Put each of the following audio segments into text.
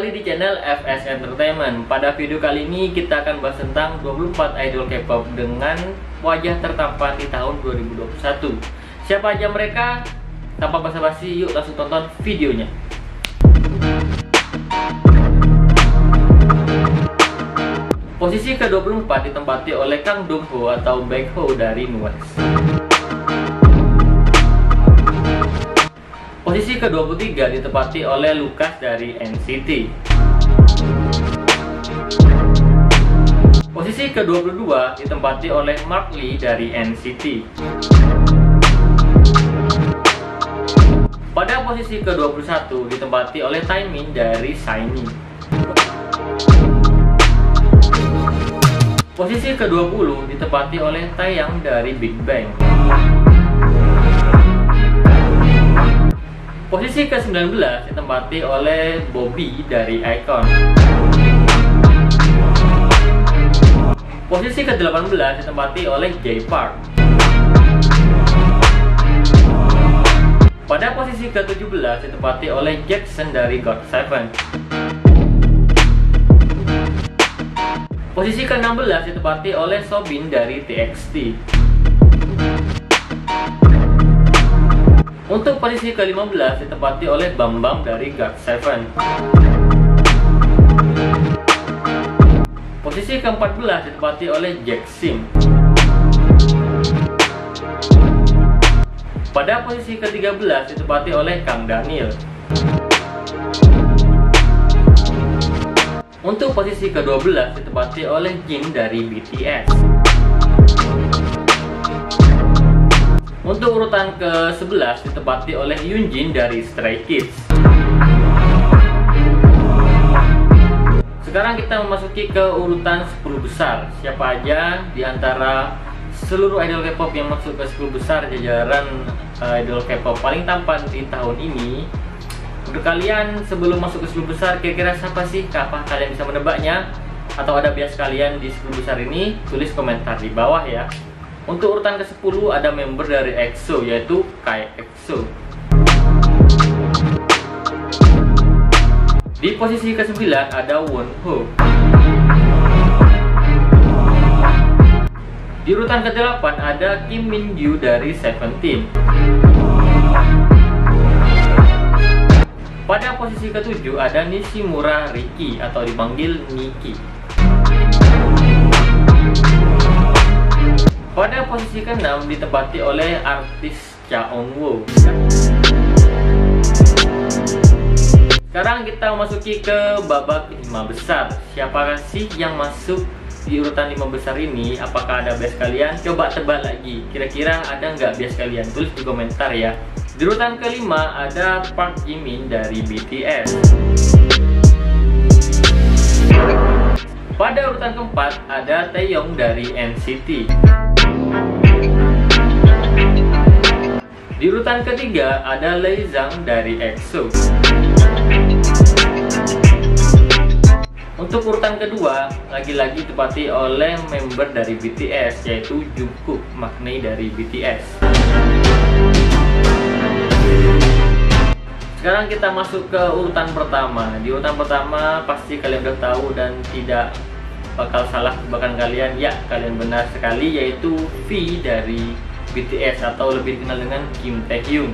kembali di channel FS Entertainment. Pada video kali ini kita akan bahas tentang 24 idol K-pop dengan wajah tertampan di tahun 2021. Siapa aja mereka? Tanpa basa-basi, yuk langsung tonton videonya. Posisi ke-24 ditempati oleh Kang Dongho atau Baekho dari NU'EST. Posisi ke-23 ditempati oleh Lukas dari NCT. Posisi ke-22 ditempati oleh Mark Lee dari NCT. Pada posisi ke-21 ditempati oleh Taemin dari SHINee. Posisi ke-20 ditempati oleh Taehyung dari Big Bang. Posisi ke-19 ditempati oleh Bobby dari iKon. Posisi ke-18 ditempati oleh J Park. Pada posisi ke-17 ditempati oleh Jackson dari GOT7. Posisi ke-16 ditempati oleh Sobin dari TXT. Untuk posisi ke-15 ditempati oleh Bambang dari GOT7. Posisi ke-14 ditempati oleh Jack Sim. Pada posisi ke-13 ditempati oleh Kang Daniel. Untuk posisi ke-12 ditempati oleh Jin dari BTS. Untuk urutan ke-11 ditempati oleh Yoonjin dari Stray Kids. Sekarang kita memasuki ke urutan 10 besar. Siapa aja di antara seluruh idol K-pop yang masuk ke 10 besar jajaran idol K-pop paling tampan di tahun ini? Untuk kalian sebelum masuk ke 10 besar kira-kira siapa sih? Apa kalian bisa menebaknya? Atau ada bias kalian di 10 besar ini? Tulis komentar di bawah ya. Untuk urutan ke-10 ada member dari EXO yaitu Kai EXO. Di posisi ke-9 ada Wonho. Di urutan ke-8 ada Kim Min-ju dari Seventeen. Pada posisi ke-7 ada Nishimura Riki atau dipanggil Niki. Pada posisi ke-6 ditempati oleh artis Cha Eun-woo. Sekarang kita memasuki ke babak 5 besar. Siapa sih yang masuk di urutan 5 besar ini? Apakah ada bias kalian? Coba tebak lagi. Kira-kira ada nggak bias kalian? Tulis di komentar ya. Di urutan ke-5 ada Park Jimin dari BTS. Pada urutan ke-4 ada Taehyung dari NCT. Di urutan ke-3 ada Lee Zhang dari EXO. Untuk urutan ke-2 lagi-lagi ditempati oleh member dari BTS yaitu Jungkook, maknae dari BTS. Sekarang kita masuk ke urutan pertama. Di urutan pertama pasti kalian udah tahu dan tidak bakal salah tebakan kalian. Ya, kalian benar sekali yaitu V dari BTS atau lebih dikenal dengan Kim Taehyung.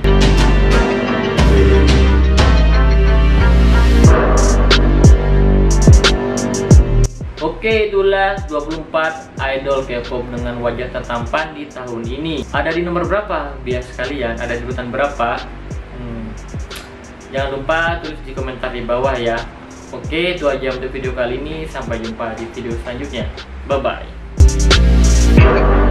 Oke, itulah 24 idol K-pop dengan wajah tertampan di tahun ini. Ada di nomor berapa? Bias kalian ada di urutan berapa? Jangan lupa tulis di komentar di bawah ya. Oke, itu aja untuk video kali ini. Sampai jumpa di video selanjutnya. Bye bye.